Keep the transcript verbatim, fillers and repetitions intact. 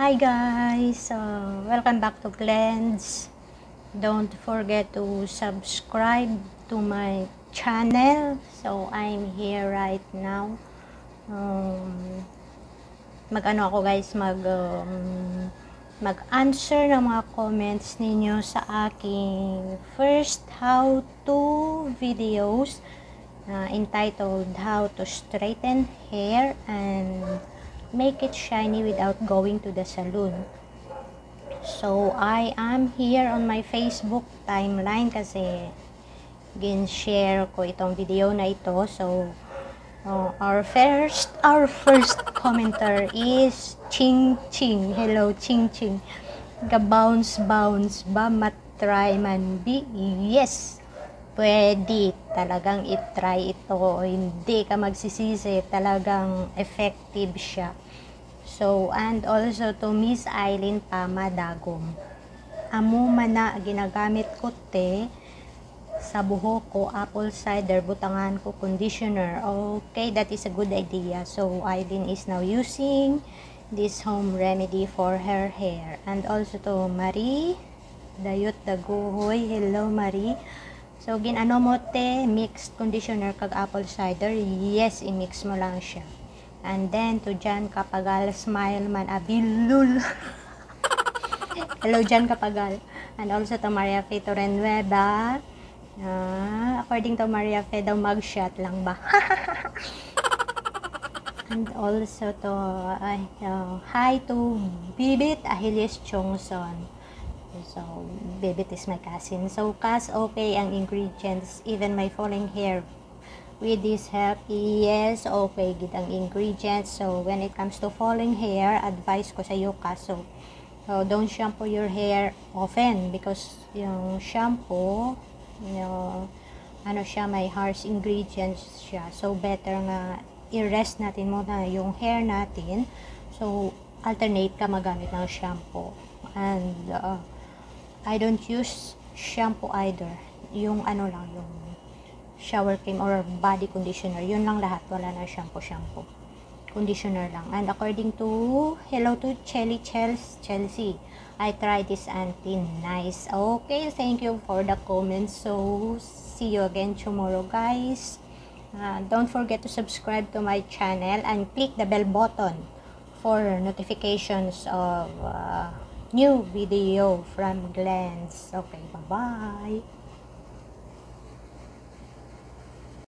Hi guys! So, welcome back to Glendz. Don't forget to subscribe to my channel. So, I'm here right now. Um, Mag-ano ako guys, mag, um, mag-answer ng mga comments ninyo sa aking first how-to videos uh, entitled How to Straighten Hair and Make it shiny without going to the salon. So I am here on my Facebook timeline kasi gin-share ko itong video na ito. So uh, our first our first commenter is Ching Ching. Hello Ching Ching. Gabounce bounce ba matry man be? Yes. Pwede talagang i-try ito o hindi ka magsisisi, talagang effective siya. So, and also to Miss Eileen Pama Dagom. Amuma na ginagamit ko te sa buhok ko, apple cider, butangan ko, conditioner. Okay, that is a good idea. So, Eileen is now using this home remedy for her hair. And also to Marie Dayot Daguhoy. Hello Marie. So, ginano mo te, mixed conditioner kag apple cider? Yes, i-mix mo lang siya. And then, to Jan Kapagal, smile man, abilul. Hello, Jan Kapagal. And also to Maria Fe Renueva. Uh, according to Maria Fe, daw mag-shot lang ba? And also to, uh, uh, hi to Bibit Ahilis Chongson. So, Bibit is my cousin. So, kas okay ang ingredients. Even my falling hair with this help, yes, okay gid ang ingredients. So, when it comes to falling hair, advice ko sa iyo kas. So, so, don't shampoo your hair often because yung shampoo, yung, ano siya, may harsh ingredients siya. So, better nga i-rest natin muna yung hair natin. So, alternate ka magamit ng shampoo. And, uh, I don't use shampoo either. Yung ano lang, yung shower cream or body conditioner. Yun lang lahat. Wala na shampoo-shampoo. Conditioner lang. And according to, hello to Chelly, Chelsea. I tried this auntie. Nice. Okay, thank you for the comments. So, see you again tomorrow, guys. Uh, don't forget to subscribe to my channel and click the bell button for notifications of... Uh, new video from Glendz. Okay, bye-bye.